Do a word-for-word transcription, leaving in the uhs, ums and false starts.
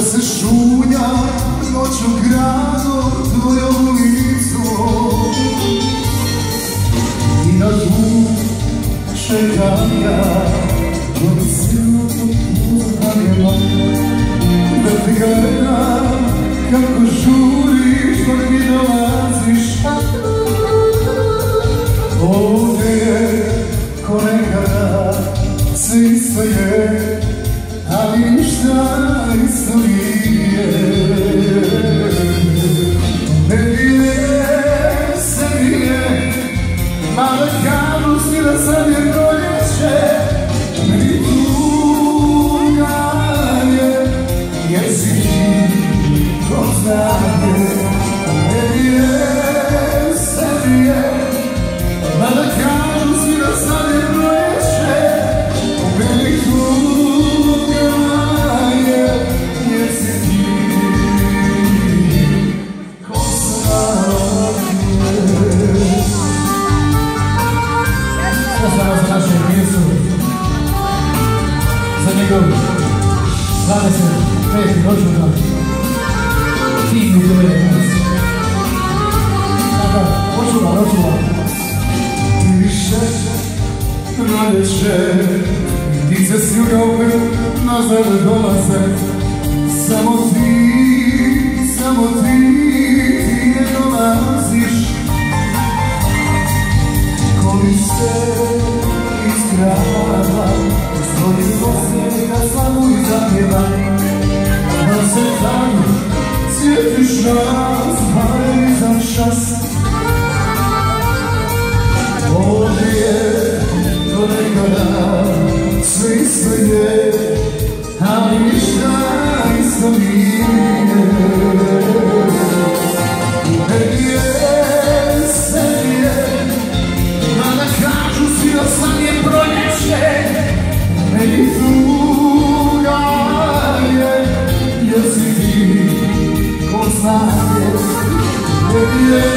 Czasy szumią i nocą grają twoją ulicą i na dwóch czekam ja, bo synu nie ma. Do tygana, jako żuri, tak mi dołazisz. O ty, kolega, syn swoje, a wiesz ta historia. Yeah.